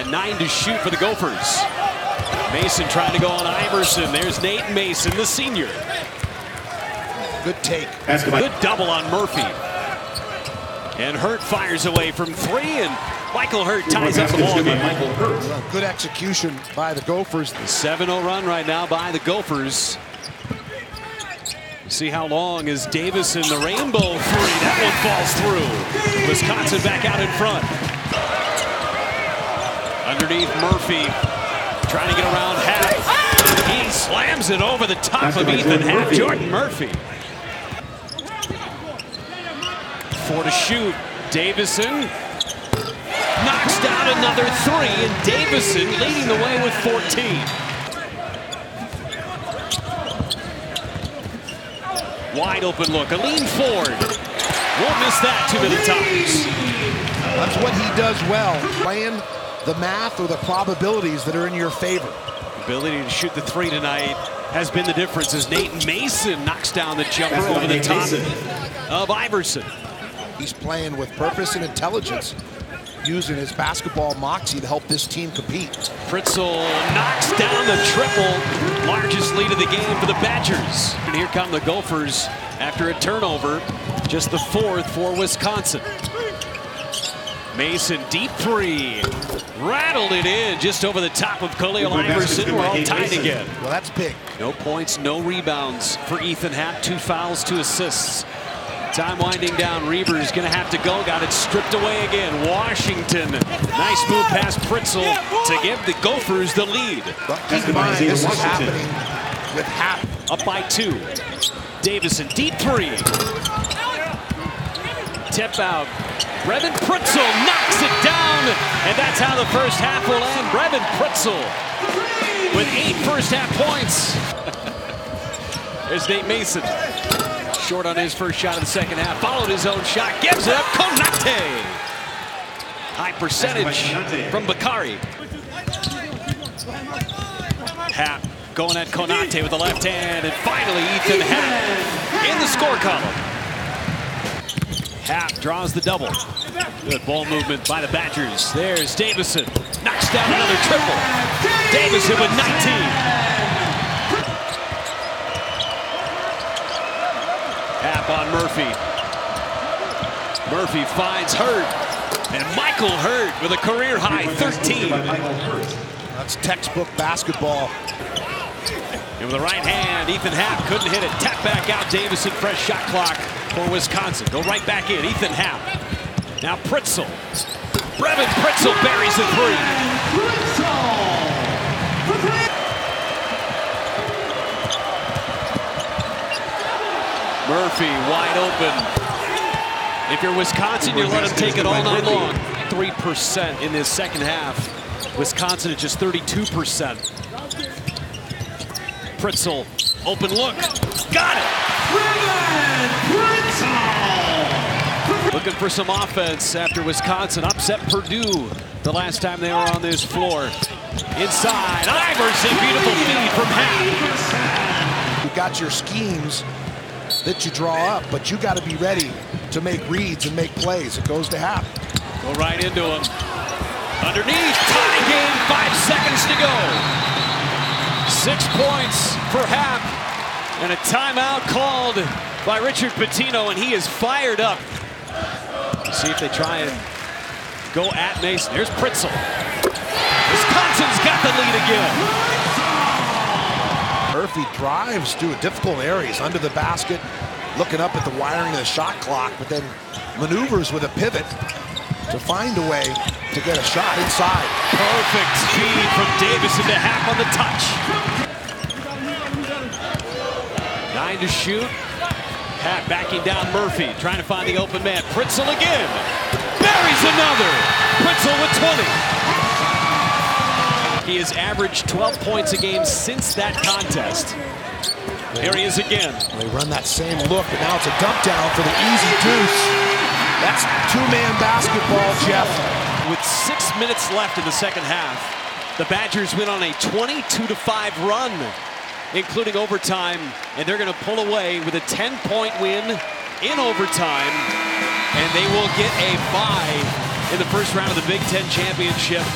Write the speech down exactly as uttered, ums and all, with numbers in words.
and nine to shoot for the Gophers. Mason trying to go on Iverson. There's Nate Mason, the senior. Good take. Good double on Murphy. And Hurt fires away from three, and Michael Hurt ties up the ball game. Well, good execution by the Gophers. The seven oh run right now by the Gophers. See how long is Davison, the rainbow three. That one falls through. Wisconsin back out in front. Underneath Murphy, trying to get around Happ. He slams it over the top of Ethan Happ. Jordan Murphy. Four to shoot. Davison knocks down another three, and Davison leading the way with fourteen. Wide open look, a lean forward. Won't miss that too many times. That's what he does well, playing the math or the probabilities that are in your favor. Ability to shoot the three tonight has been the difference as Nate Mason knocks down the jumper That's over the Nate top Mason. of Iverson. He's playing with purpose and intelligence, using his basketball moxie to help this team compete. Pritzl knocks down the triple, largest lead of the game for the Badgers. And here come the Gophers after a turnover, just the fourth for Wisconsin. Mason, deep three, rattled it in just over the top of Khalil Iverson. We're all tied again. Well, that's big. No points, no rebounds for Ethan Happ, two fouls, two assists. Time winding down. Reber is going to have to go. Got it stripped away again. Washington. Nice move past Pritzl to give the Gophers the lead. Keep in mind, this is happening with Happ up by two. Davison, deep three. Tip out. Brevin Pritzl knocks it down, and that's how the first half will end. Brevin Pritzl with eight first half points. There's Nate Mason. Short on his first shot of the second half. Followed his own shot. Gives it up. Konate. High percentage from Bakari. Happ going at Konate with the left hand. And finally, Ethan Happ in the score column. Happ draws the double. Good ball movement by the Badgers. There's Davison. Knocks down another triple. Davison with nineteen. Happ on Murphy. Murphy finds Hurt. And Michael Hurt with a career high thirteen. That's textbook basketball. And with the right hand, Ethan Happ couldn't hit it. Tap back out Davison. Fresh shot clock for Wisconsin. Go right back in. Ethan Happ. Now Pritzl. Brevin Pritzl buries the three. Murphy wide open. If you're Wisconsin, you let him take it all night long. three percent in this second half. Wisconsin at just thirty-two percent. Pritzl, open look. Got it! Looking for some offense after Wisconsin upset Purdue the last time they were on this floor. Inside, Iverson, beautiful feed from Happ. You got your schemes that you draw up, but you got to be ready to make reads and make plays. It goes to Happ. Go right into him. Underneath, tie game, five seconds to go. Six points for Happ, and a timeout called by Richard Pitino, and he is fired up. See if they try and go at Mason. There's Pritzl. Wisconsin's got the lead again. Murphy drives through difficult areas, under the basket, looking up at the wiring of the shot clock, but then maneuvers with a pivot to find a way to get a shot inside. Perfect feed from Davison to Happ on the touch. Nine to shoot. Happ backing down Murphy, trying to find the open man. Pritzl again. Buries another. Pritzl with twenty. He has averaged twelve points a game since that contest. There he is again. They run that same look, and now it's a dump down for the easy deuce. That's two-man basketball, Jeff. With six minutes left in the second half, the Badgers went on a twenty-two to five run, including overtime, and they're going to pull away with a ten-point win in overtime, and they will get a bye in the first round of the Big Ten Championship.